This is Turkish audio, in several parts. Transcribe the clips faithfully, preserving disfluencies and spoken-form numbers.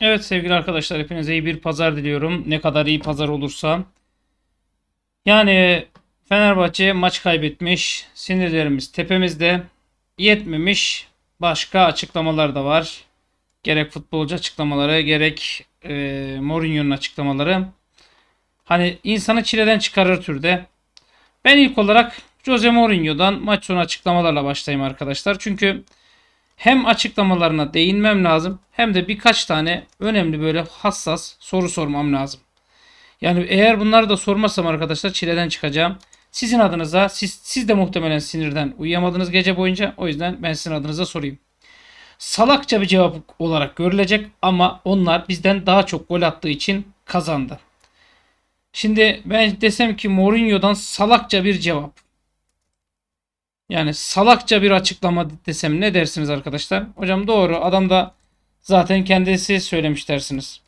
Evet sevgili arkadaşlar, hepinize iyi bir pazar diliyorum. Ne kadar iyi pazar olursa. Yani Fenerbahçe maç kaybetmiş. Sinirlerimiz tepemizde. Yetmemiş. Başka açıklamalar da var. Gerek futbolcu açıklamaları, gerek e, Mourinho'nun açıklamaları. Hani insanı çileden çıkarır türde. Ben ilk olarak Jose Mourinho'dan maç sonu açıklamalarla başlayayım arkadaşlar. Çünkü hem açıklamalarına değinmem lazım, hem de birkaç tane önemli böyle hassas soru sormam lazım. Yani eğer bunları da sormazsam arkadaşlar çileden çıkacağım. Sizin adınıza, siz, siz de muhtemelen sinirden uyuyamadınız gece boyunca. O yüzden ben sizin adınıza sorayım. Salakça bir cevap olarak görülecek ama onlar bizden daha çok gol attığı için kazandı. Şimdi ben desem ki Mourinho'dan salakça bir cevap. Yani salakça bir açıklama desem ne dersiniz arkadaşlar? Hocam doğru, adam da zaten kendisi söylemiş dersiniz.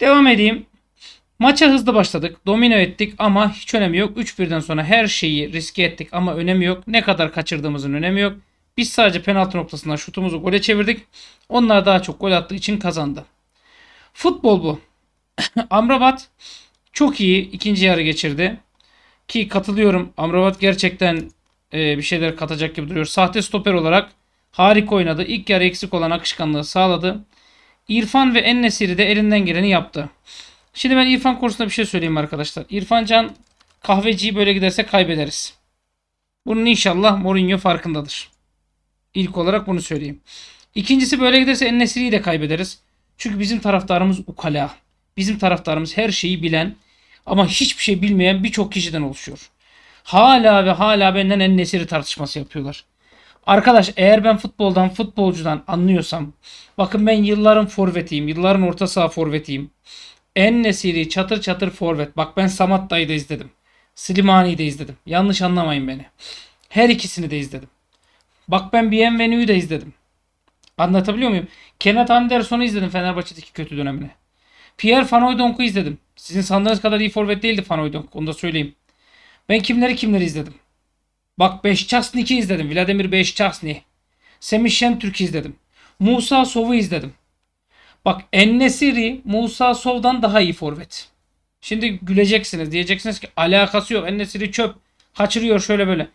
Devam edeyim. Maça hızlı başladık. Domino ettik ama hiç önemi yok. üç birden sonra her şeyi riske ettik ama önemi yok. Ne kadar kaçırdığımızın önemi yok. Biz sadece penaltı noktasından şutumuzu gole çevirdik. Onlar daha çok gol attığı için kazandı. Futbol bu. Amrabat çok iyi ikinci yarı geçirdi. Ki katılıyorum, Amrabat gerçekten e, bir şeyler katacak gibi duruyor. Sahte stoper olarak harika oynadı. İlk yarı eksik olan akışkanlığı sağladı. İrfan ve En-Nesyri de elinden geleni yaptı. Şimdi ben İrfan konusunda bir şey söyleyeyim arkadaşlar. İrfan Can Kahveci'yi böyle giderse kaybederiz. Bunun inşallah Mourinho farkındadır. İlk olarak bunu söyleyeyim. İkincisi, böyle giderse En-Nesyri'yi de kaybederiz. Çünkü bizim taraftarımız ukala. Bizim taraftarımız her şeyi bilen ama hiçbir şey bilmeyen birçok kişiden oluşuyor. Hala ve hala benden En-Nesyri tartışması yapıyorlar. Arkadaş, eğer ben futboldan, futbolcudan anlıyorsam, bakın ben yılların forvetiyim, yılların orta saha forvetiyim. En-Nesyri çatır çatır forvet. Bak ben Samad Dayı'da izledim. Slimani'yi de izledim. Yanlış anlamayın beni. Her ikisini de izledim. Bak ben Bienvenue'yu de izledim. Anlatabiliyor muyum? Kennet Andersson'u izledim Fenerbahçe'deki kötü dönemine. Pierre van Hooijdonk'u izledim. Sizin sandığınız kadar iyi forvet değildi van Hooijdonk. Onu da söyleyeyim. Ben kimleri kimleri izledim. Bak Beşçasnik'i izledim. Vladimir Beşçasnik. Semişen Türk izledim. Musa Sov'u izledim. Bak En-Nesyri Musa Sov'dan daha iyi forvet. Şimdi güleceksiniz. Diyeceksiniz ki alakası yok. En-Nesyri çöp. Kaçırıyor şöyle böyle.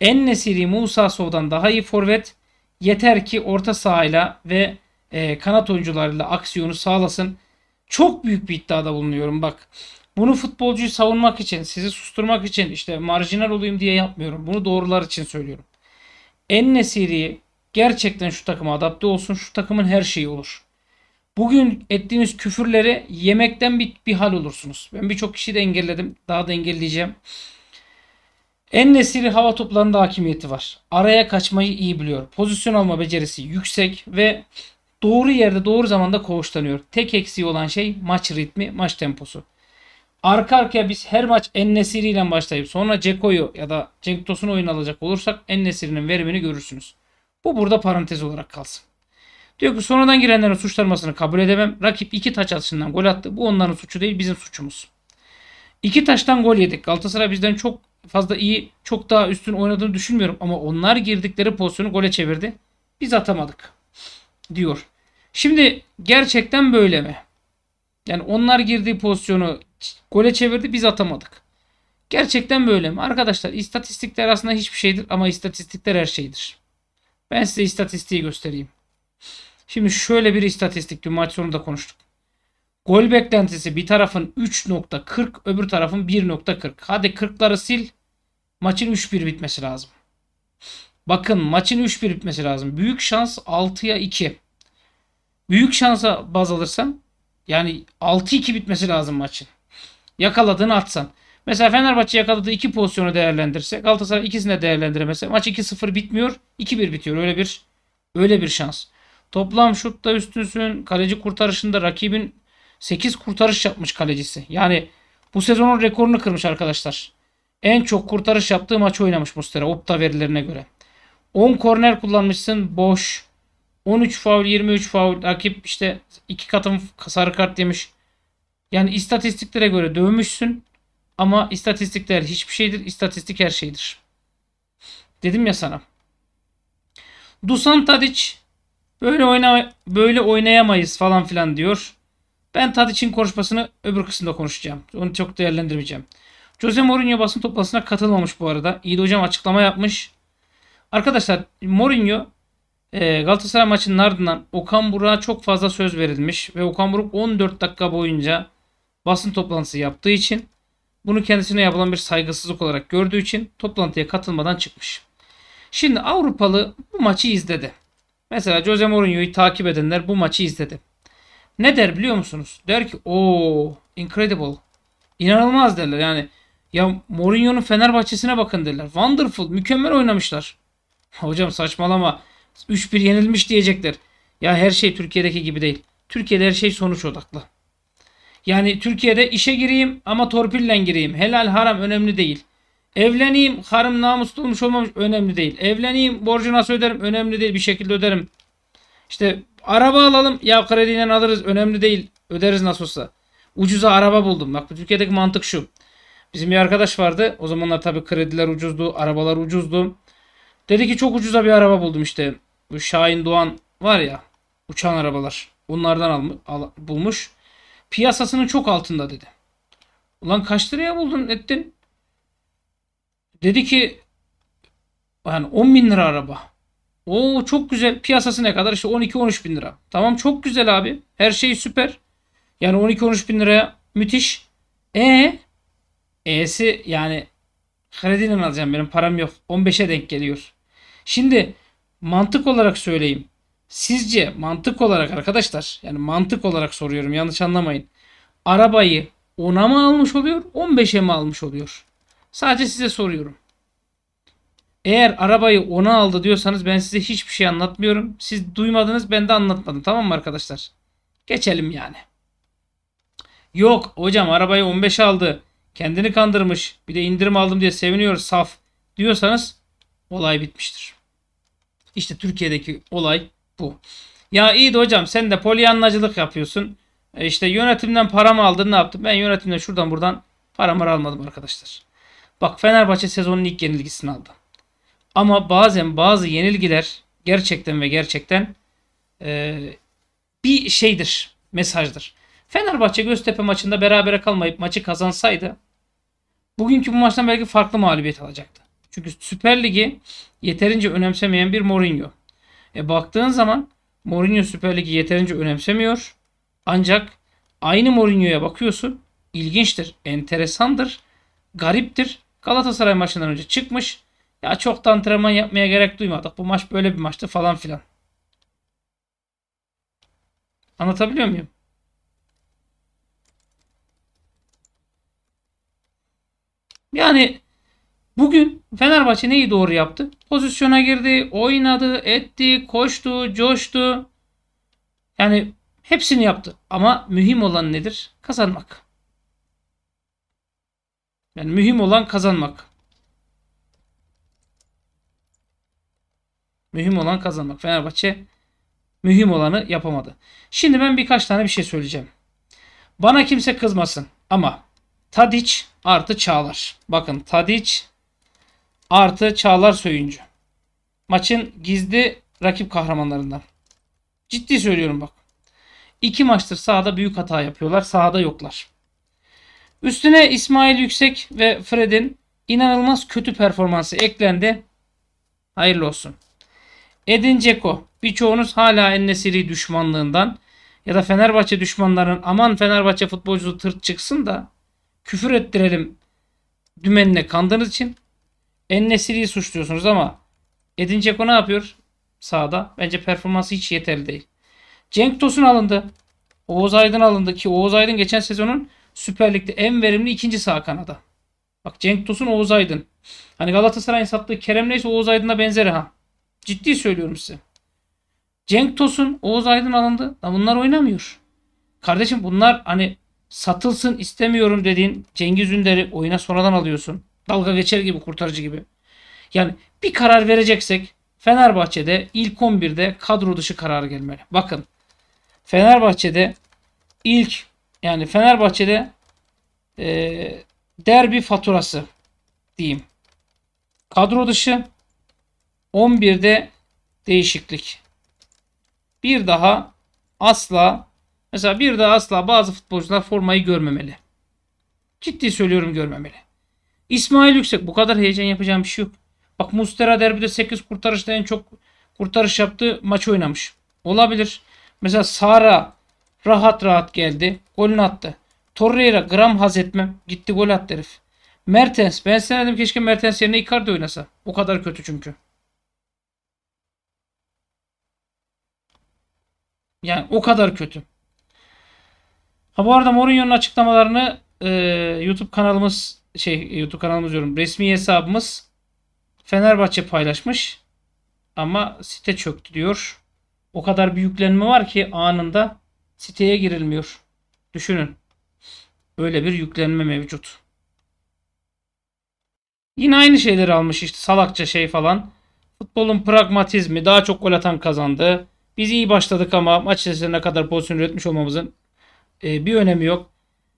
En-Nesyri Musa Sov'dan daha iyi forvet. Yeter ki orta sahayla ve e, kanat oyuncularıyla aksiyonu sağlasın. Çok büyük bir iddiada bulunuyorum bak. Bunu futbolcuyu savunmak için, sizi susturmak için, işte marjinal olayım diye yapmıyorum. Bunu doğrular için söylüyorum. En-Nesyri gerçekten şu takıma adapte olsun. Şu takımın her şeyi olur. Bugün ettiğiniz küfürlere yemekten bir, bir hal olursunuz. Ben birçok kişiyi de engelledim. Daha da engelleyeceğim. En-Nesyri hava toplarında hakimiyeti var. Araya kaçmayı iyi biliyor. Pozisyon alma becerisi yüksek ve doğru yerde doğru zamanda koğuşlanıyor. Tek eksiği olan şey maç ritmi, maç temposu. Arka arkaya biz her maç En-Nesyri ile başlayıp sonra Dzeko'yu ya da Cenk Tosun'u oyun alacak olursak En-Nesyri'nin verimini görürsünüz. Bu burada parantez olarak kalsın. Diyor ki sonradan girenlerin suçlanmasını kabul edemem. Rakip iki taç atışından gol attı. Bu onların suçu değil, bizim suçumuz. İki taştan gol yedik. Galatasaray bizden çok fazla iyi, çok daha üstün oynadığını düşünmüyorum. Ama onlar girdikleri pozisyonu gole çevirdi. Biz atamadık diyor. Şimdi gerçekten böyle mi? Yani onlar girdiği pozisyonu gole çevirdi, biz atamadık. Gerçekten böyle mi? Arkadaşlar istatistikler aslında hiçbir şeydir ama istatistikler her şeydir. Ben size istatistiği göstereyim. Şimdi şöyle bir istatistik, dün maç sonunda konuştuk. Gol beklentisi bir tarafın üç nokta kırk, öbür tarafın bir nokta kırk. Hadi kırkları sil. Maçın üç bir bitmesi lazım. Bakın maçın üç bir bitmesi lazım. Büyük şans altıya iki. Büyük şansa baz alırsan yani altı iki bitmesi lazım maçın. Yakaladığını atsan. Mesela Fenerbahçe yakaladığı iki pozisyonu değerlendirse, Galatasaray ikisini de değerlendiremese maç iki sıfır bitmiyor, iki bir bitiyor. Öyle bir öyle bir şans. Toplam şutta üstünsün. Kaleci kurtarışında rakibin sekiz kurtarış yapmış kalecisi. Yani bu sezonun rekorunu kırmış arkadaşlar. En çok kurtarış yaptığı maçı oynamış Muslera Opta verilerine göre. on korner kullanmışsın boş. on üç faul, yirmi üç faul, rakip işte iki katın sarı kart yemiş. Yani istatistiklere göre dövmüşsün ama istatistikler hiçbir şeydir, istatistik her şeydir. Dedim ya sana. Dusan Tadic Böyle oyna böyle oynayamayız falan filan diyor. Ben Tadic'in konuşmasını öbür kısımda konuşacağım. Onu çok değerlendirmeyeceğim. Jose Mourinho basın toplantısına katılmamış bu arada. İyi de hocam açıklama yapmış. Arkadaşlar Mourinho Galatasaray maçının ardından Okan Buruk'a çok fazla söz verilmiş ve Okan Buruk on dört dakika boyunca basın toplantısı yaptığı için bunu kendisine yapılan bir saygısızlık olarak gördüğü için toplantıya katılmadan çıkmış. Şimdi Avrupalı bu maçı izledi. Mesela Jose Mourinho'yu takip edenler bu maçı izledi. Ne der biliyor musunuz? Der ki ooo incredible. İnanılmaz derler yani. Ya Mourinho'nun Fenerbahçe'sine bakın derler. Wonderful, mükemmel oynamışlar. Hocam saçmalama. üç bir yenilmiş diyecekler. Ya her şey Türkiye'deki gibi değil. Türkiye'de her şey sonuç odaklı. Yani Türkiye'de işe gireyim ama torpille gireyim. Helal haram önemli değil. Evleneyim, karım namuslu olmuş olmamış önemli değil. Evleneyim, borcu nasıl öderim önemli değil, bir şekilde öderim. İşte araba alalım, ya krediyle alırız önemli değil, öderiz nasıl olsa. Ucuza araba buldum. Bak Türkiye'deki mantık şu. Bizim bir arkadaş vardı. O zamanlar tabii krediler ucuzdu, arabalar ucuzdu. Dedi ki çok ucuza bir araba buldum işte. Bu Şahin Doğan var ya, uçan arabalar. Onlardan almış, al, bulmuş. Piyasasının çok altında dedi. Ulan kaç liraya buldun ettin? Dedi ki yani on bin lira araba. Oo çok güzel. Piyasası ne kadar? İşte on iki on üç bin lira. Tamam çok güzel abi. Her şey süper. Yani on iki on üç bin liraya müthiş. E E'si yani krediyle alacağım, benim param yok. on beşe denk geliyor. Şimdi mantık olarak söyleyeyim. Sizce mantık olarak arkadaşlar, yani mantık olarak soruyorum, yanlış anlamayın. Arabayı ona mı almış oluyor, on beşe mi almış oluyor? Sadece size soruyorum. Eğer arabayı ona aldı diyorsanız ben size hiçbir şey anlatmıyorum. Siz duymadınız, ben de anlatmadım. Tamam mı arkadaşlar? Geçelim yani. Yok hocam arabayı on beşe aldı, kendini kandırmış, bir de indirim aldım diye seviniyor saf diyorsanız olay bitmiştir. İşte Türkiye'deki olay bu. Ya iyi de hocam sen de polyanlacılık yapıyorsun. E işte yönetimden paramı aldın, ne yaptın? Ben yönetimden şuradan buradan paramı almadım arkadaşlar. Bak Fenerbahçe sezonun ilk yenilgisini aldı. Ama bazen bazı yenilgiler gerçekten ve gerçekten e, bir şeydir, mesajdır. Fenerbahçe Göztepe maçında berabere kalmayıp maçı kazansaydı bugünkü bu maçtan belki farklı mağlubiyet alacaktı. Çünkü Süper Lig'i yeterince önemsemeyen bir Mourinho. E baktığın zaman Mourinho Süper Lig'i yeterince önemsemiyor. Ancak aynı Mourinho'ya bakıyorsun, ilginçtir, enteresandır, gariptir. Galatasaray maçından önce çıkmış. Ya çok da antrenman yapmaya gerek duymadık. Bu maç böyle bir maçtı falan filan. Anlatabiliyor muyum? Yani bugün Fenerbahçe neyi doğru yaptı? Pozisyona girdi, oynadı, etti, koştu, coştu. Yani hepsini yaptı. Ama mühim olan nedir? Kazanmak. Yani mühim olan kazanmak. Mühim olan kazanmak. Fenerbahçe mühim olanı yapamadı. Şimdi ben birkaç tane bir şey söyleyeceğim. Bana kimse kızmasın ama Tadic artı Çağlar. Bakın Tadic artı Çağlar Söyüncü. Maçın gizli rakip kahramanlarından. Ciddi söylüyorum bak. İki maçtır sahada büyük hata yapıyorlar. Sahada yoklar. Üstüne İsmail Yüksek ve Fred'in inanılmaz kötü performansı eklendi. Hayırlı olsun. Edin Dzeko. Birçoğunuz hala En-Nesyri düşmanlığından ya da Fenerbahçe düşmanlarının aman Fenerbahçe futbolcusu tırt çıksın da küfür ettirelim dümenine kandığınız için En-Nesyri'yi suçluyorsunuz ama Edin Dzeko ne yapıyor sahada? Bence performansı hiç yeterli değil. Cenk Tosun alındı. Oğuz Aydın alındı ki Oğuz Aydın geçen sezonun Süper Lig'de en verimli ikinci sağ kanada. Bak Cenk Tosun, Oğuz Aydın. Hani Galatasaray'ın sattığı Kerem neyse Oğuz Aydın'a benzeri ha. Ciddi söylüyorum size. Cenk Tosun, Oğuz Aydın alındı. Da bunlar oynamıyor. Kardeşim bunlar hani satılsın istemiyorum dediğin Cengiz Ünder'i oyuna sonradan alıyorsun. Dalga geçer gibi, kurtarıcı gibi. Yani bir karar vereceksek Fenerbahçe'de ilk on birde kadro dışı karar gelmeli. Bakın Fenerbahçe'de ilk yani Fenerbahçe'de e, derbi faturası diyeyim. Kadro dışı, on birde değişiklik. bir daha asla mesela bir daha asla bazı futbolcular formayı görmemeli. Ciddi söylüyorum, görmemeli. İsmail Yüksek, bu kadar heyecan yapacağım bir şey yok. Bak, Muslera derbide sekiz kurtarışta en çok kurtarış yaptığı maçı oynamış. Olabilir. Mesela Sara rahat rahat geldi, golünü attı. Torreira gram haz etmem, gitti gol attı herif. Mertens, ben sana dedim keşke Mertens yerine Icardi oynasa. O kadar kötü çünkü. Yani o kadar kötü. Ha, bu arada Mourinho'nun açıklamalarını e, YouTube kanalımız şey YouTube kanalımız diyorum, resmi hesabımız Fenerbahçe paylaşmış. Ama site çöktü diyor. O kadar bir yüklenme var ki anında siteye girilmiyor. Düşünün. Öyle bir yüklenme mevcut. Yine aynı şeyleri almış işte, salakça şey falan. Futbolun pragmatizmi, daha çok gol atan kazandı. Biz iyi başladık ama maç içerisine kadar pozisyon üretmiş olmamızın e, bir önemi yok.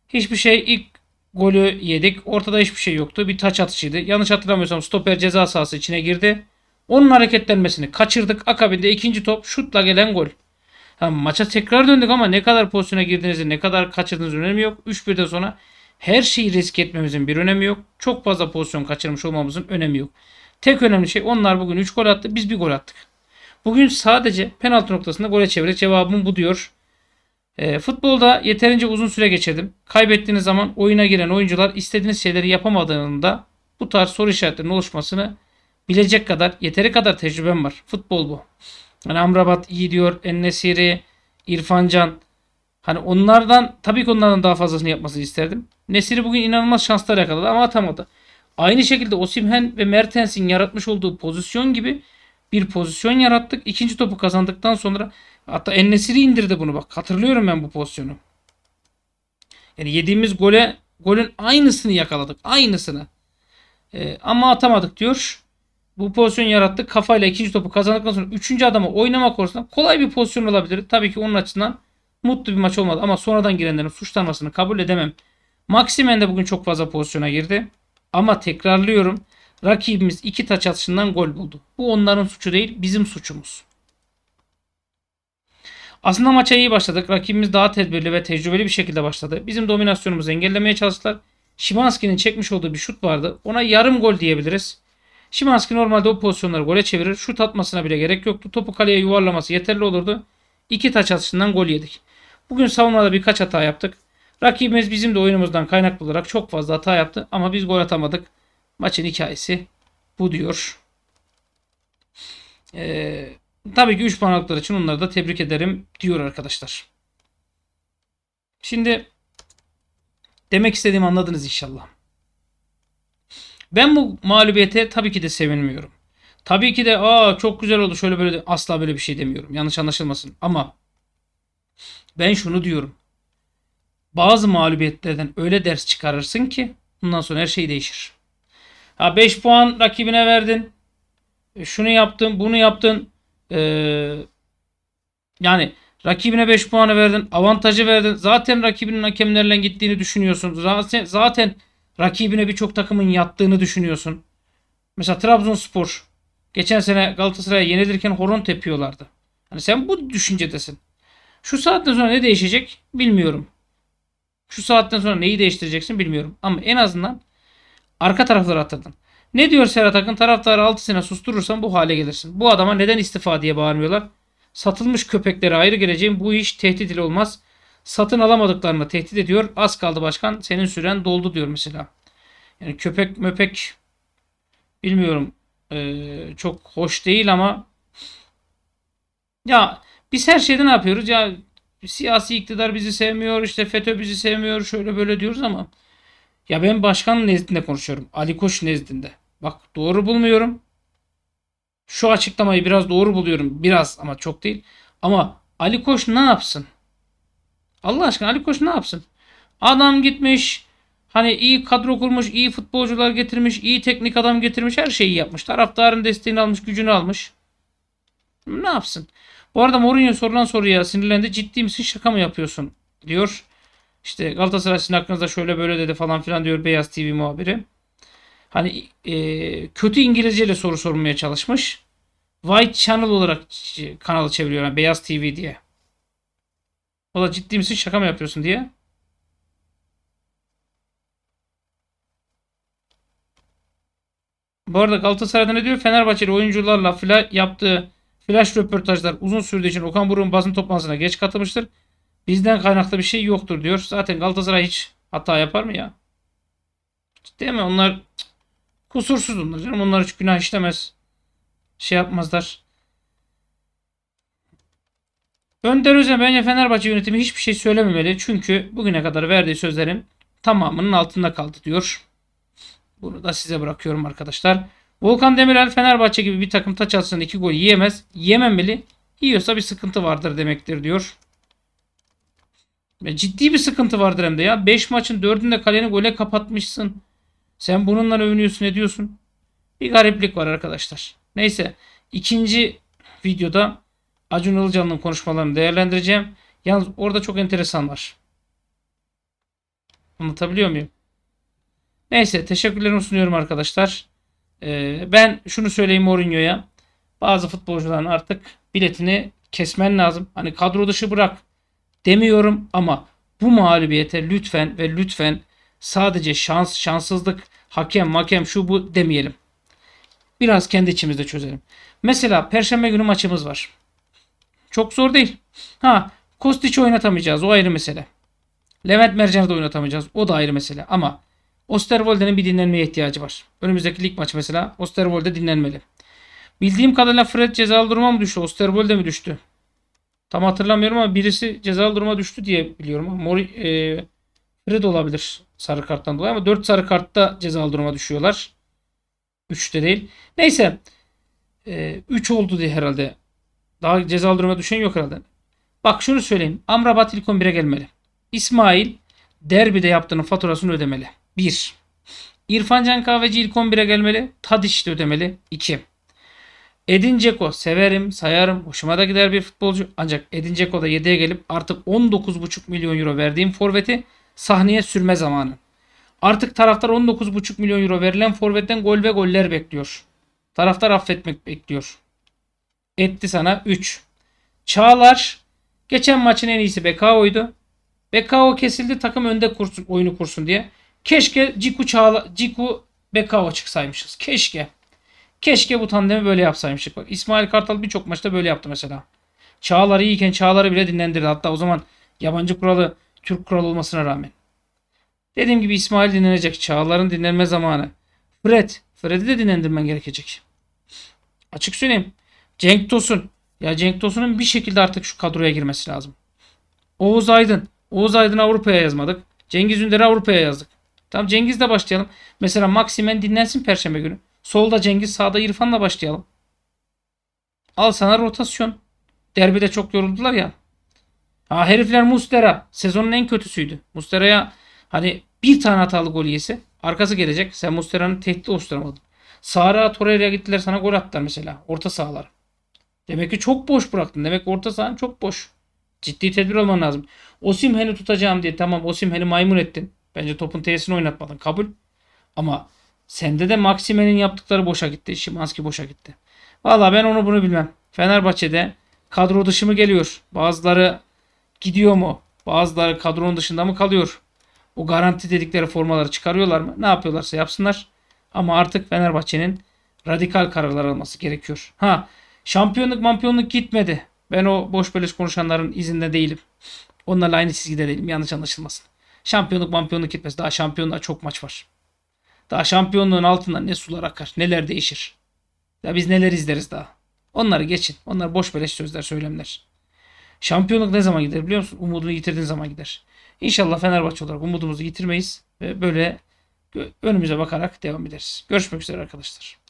Hiçbir şey, ilk golü yedik. Ortada hiçbir şey yoktu. Bir taç atışıydı. Yanlış hatırlamıyorsam stoper ceza sahası içine girdi. Onun hareketlenmesini kaçırdık. Akabinde ikinci top şutla gelen gol. Ha, maça tekrar döndük ama ne kadar pozisyona girdiğinizin, ne kadar kaçırdığınızın önemi yok. üç birden sonra her şeyi risk etmemizin bir önemi yok. Çok fazla pozisyon kaçırmış olmamızın önemi yok. Tek önemli şey, onlar bugün üç gol attı. Biz bir gol attık. Bugün sadece penaltı noktasında gole çevirdik. Cevabım bu diyor. E, futbolda yeterince uzun süre geçirdim. Kaybettiğiniz zaman oyuna giren oyuncular istediğiniz şeyleri yapamadığında bu tarz soru işaretlerinin oluşmasını bilecek kadar, yeteri kadar tecrübem var. Futbol bu. Yani Amrabat iyi diyor. En-Nesyri, İrfan Can. Hani onlardan, tabii ki onlardan daha fazlasını yapmasını isterdim. Nesyri bugün inanılmaz şanslar yakaladı ama atamadı. Aynı şekilde Osimhen ve Mertens'in yaratmış olduğu pozisyon gibi bir pozisyon yarattık. İkinci topu kazandıktan sonra hatta En-Nesyri indirdi bunu, bak. Hatırlıyorum ben bu pozisyonu. Yani yediğimiz gole, golün aynısını yakaladık. Aynısını. Ee, ama atamadık diyor. Bu pozisyon yarattık. Kafayla ikinci topu kazandıktan sonra üçüncü adama oynama konusunda kolay bir pozisyon olabilir. Tabii ki onun açısından mutlu bir maç olmadı ama sonradan girenlerin suçlanmasını kabul edemem. Maximin de bugün çok fazla pozisyona girdi. Ama tekrarlıyorum. Rakibimiz iki taç atışından gol buldu. Bu onların suçu değil, bizim suçumuz. Aslında maça iyi başladık. Rakibimiz daha tedbirli ve tecrübeli bir şekilde başladı. Bizim dominasyonumuzu engellemeye çalıştılar. Szymanski'nin çekmiş olduğu bir şut vardı. Ona yarım gol diyebiliriz. Szymanski normalde o pozisyonları gole çevirir. Şut atmasına bile gerek yoktu. Topu kaleye yuvarlaması yeterli olurdu. İki taç atışından gol yedik. Bugün savunmada birkaç hata yaptık. Rakibimiz bizim de oyunumuzdan kaynaklı olarak çok fazla hata yaptı. Ama biz gol atamadık. Maçın hikayesi bu diyor. Ee, tabii ki üç puanlıklar için onları da tebrik ederim diyor arkadaşlar. Şimdi demek istediğimi anladınız inşallah. Ben bu mağlubiyete tabii ki de sevinmiyorum. Tabii ki de aa çok güzel oldu şöyle böyle de, asla böyle bir şey demiyorum. Yanlış anlaşılmasın ama ben şunu diyorum. Bazı mağlubiyetlerden öyle ders çıkarırsın ki bundan sonra her şey değişir. Ha, beş puan rakibine verdin. Şunu yaptın, bunu yaptın. Ee, yani rakibine beş puanı verdin, avantajı verdin. Zaten rakibinin hakemlerle gittiğini düşünüyorsun. Zaten, zaten rakibine birçok takımın yattığını düşünüyorsun. Mesela Trabzonspor geçen sene Galatasaray'a yenilirken horon tepiyorlardı. Hani sen bu düşüncedesin. Şu saatten sonra ne değişecek bilmiyorum. Şu saatten sonra neyi değiştireceksin bilmiyorum. Ama en azından arka tarafları atladın. Ne diyor Serhat Akın? Taraftarı altı sene susturursan bu hale gelirsin. Bu adama neden istifa diye bağırmıyorlar? Satılmış köpeklere ayrı geleceğim. Bu iş tehdit ile olmaz. Satın alamadıklarını tehdit ediyor. Az kaldı başkan. Senin süren doldu diyor mesela. Yani köpek möpek bilmiyorum. Ee, çok hoş değil ama ya biz her şeyde ne yapıyoruz? Ya siyasi iktidar bizi sevmiyor. İşte FETÖ bizi sevmiyor. Şöyle böyle diyoruz ama ya ben başkanın nezdinde konuşuyorum. Ali Koç nezdinde. Bak, doğru bulmuyorum. Şu açıklamayı biraz doğru buluyorum. Biraz ama çok değil. Ama Ali Koç ne yapsın? Allah aşkına Ali Koç ne yapsın? Adam gitmiş. Hani iyi kadro kurmuş. İyi futbolcular getirmiş. İyi teknik adam getirmiş. Her şeyi yapmış. Taraftarın desteğini almış. Gücünü almış. Ne yapsın? Bu arada Mourinho sorulan soruya sinirlendi. Ciddi misin? Şaka mı yapıyorsun? Diyor. İşte Galatasaray sizin hakkınızda şöyle böyle dedi falan filan diyor Beyaz T V muhabiri. Hani e, kötü İngilizceyle soru sormaya çalışmış. White Channel olarak kanalı çeviriyor. Yani Beyaz T V diye. O da ciddi misin, şaka mı yapıyorsun diye. Bu arada Galatasaray'da ne diyor? Fenerbahçeli oyuncularla fla yaptığı flash röportajlar uzun sürdüğü için Okan Buruk'un basın toplantısına geç katılmıştır. Bizden kaynaklı bir şey yoktur diyor. Zaten Galatasaray hiç hata yapar mı ya? Değil mi? Onlar kusursuz onlar canım. Onlar hiç günah işlemez. Şey yapmazlar. Önder Özen, bence Fenerbahçe yönetimi hiçbir şey söylememeli. Çünkü bugüne kadar verdiği sözlerin tamamının altında kaldı diyor. Bunu da size bırakıyorum arkadaşlar. Volkan Demirel, Fenerbahçe gibi bir takım taç atsın iki gol yiyemez. Yememeli. Yiyorsa bir sıkıntı vardır demektir diyor. Ciddi bir sıkıntı vardır hem de ya. beş maçın dördünde kaleni gole kapatmışsın. Sen bununla övünüyorsun, ne diyorsun? Bir gariplik var arkadaşlar. Neyse, ikinci videoda Acun Ilıcalı'nın konuşmalarını değerlendireceğim. Yalnız orada çok enteresan var. Anlatabiliyor muyum? Neyse, teşekkürlerimi sunuyorum arkadaşlar. Ee, ben şunu söyleyeyim Mourinho'ya. Bazı futbolcuların artık biletini kesmen lazım. Hani kadro dışı bırak demiyorum ama bu mağlubiyete lütfen ve lütfen sadece şans, şanssızlık, hakem, makem şu bu demeyelim. Biraz kendi içimizde çözelim. Mesela Perşembe günü maçımız var. Çok zor değil. Ha, Kostiç'i oynatamayacağız. O ayrı mesele. Levent Mercan'ı da oynatamayacağız. O da ayrı mesele. Ama Oosterwolde'nin bir dinlenmeye ihtiyacı var. Önümüzdeki lig maçı mesela. Oosterwolde dinlenmeli. Bildiğim kadarıyla Fred cezalı duruma mı düştü? Oosterwolde mi düştü? Tam hatırlamıyorum ama birisi cezalı duruma düştü diye biliyorum. Mor, e, Fred olabilir sarı karttan dolayı ama dört sarı kartta cezalı duruma düşüyorlar. üçte değil. Neyse. üç e, oldu diye herhalde. Daha cezalı duruma düşen yok herhalde. Bak şunu söyleyeyim. Amrabat ilk on bire gelmeli. İsmail derbide yaptığının faturasını ödemeli. bir. İrfan Can Kahveci ilk on bire gelmeli. Tadic de ödemeli. iki. Edin Dzeko, severim, sayarım, hoşuma da gider bir futbolcu. Ancak Edin Dzeko da yediye gelip artık on dokuz buçuk milyon euro verdiğim forveti sahneye sürme zamanı. Artık taraftar on dokuz buçuk milyon euro verilen forvetten gol ve goller bekliyor. Taraftar affetmek bekliyor. Etti sana. üç. Çağlar, geçen maçın en iyisi Bekao'ydu. Bekao kesildi, takım önde kursun, oyunu kursun diye. Keşke Ciku Çağla, Ciku Bekao çıksaymışız. Keşke. Keşke bu tandemi böyle yapsaymışız. Bak İsmail Kartal birçok maçta böyle yaptı mesela. Çağlar iyiyken Çağlar'ı bile dinlendirdi. Hatta o zaman yabancı kuralı Türk kuralı olmasına rağmen. Dediğim gibi İsmail dinlenecek. Çağlar'ın dinlenme zamanı. Fred. Fred'i de dinlendirmen gerekecek. Açık söyleyeyim. Cenk Tosun. Ya Cenk Tosun'un bir şekilde artık şu kadroya girmesi lazım. Oğuz Aydın. Oğuz Aydın'ı Avrupa'ya yazmadık. Cengiz Ünder'i Avrupa'ya yazdık. Tamam, Cengiz'le başlayalım. Mesela Maximin dinlensin Perşembe günü. Solda Cengiz, sağda İrfan'la başlayalım. Al sana rotasyon. Derbide çok yoruldular ya. Ha, herifler Muslera. Sezonun en kötüsüydü. Muslera'ya hani bir tane hatalı gol yese arkası gelecek. Sen Muslera'nın tehdidi oluşturamadın. Sahra Torreira'ya gittiler, sana gol attılar mesela. Orta sahalar. Demek ki çok boş bıraktın. Demek ki orta sahan çok boş. Ciddi tedbir olman lazım. Osimhen'i tutacağım diye tamam, Osimhen'i maymun ettin. Bence topun T'sini oynatmadın. Kabul. Ama sende de Maximen'in yaptıkları boşa gitti. Szymanski boşa gitti. Valla ben onu bunu bilmem. Fenerbahçe'de kadro dışı mı geliyor? Bazıları gidiyor mu? Bazıları kadronun dışında mı kalıyor? O garanti dedikleri formaları çıkarıyorlar mı? Ne yapıyorlarsa yapsınlar. Ama artık Fenerbahçe'nin radikal kararlar alması gerekiyor. Ha, şampiyonluk mampiyonluk gitmedi. Ben o boş beleş konuşanların izinde değilim. Onlarla aynı çizgide değilim. Yanlış anlaşılmasın. Şampiyonluk mampiyonluk gitmez. Daha şampiyonluğa çok maç var. Daha şampiyonluğun altından ne sular akar. Neler değişir. Ya biz neler izleriz daha. Onları geçin. Onlar boş beleş sözler, söylemler. Şampiyonluk ne zaman gider biliyor musun? Umudunu yitirdiğin zaman gider. İnşallah Fenerbahçe olarak umudumuzu yitirmeyiz. Ve böyle önümüze bakarak devam ederiz. Görüşmek üzere arkadaşlar.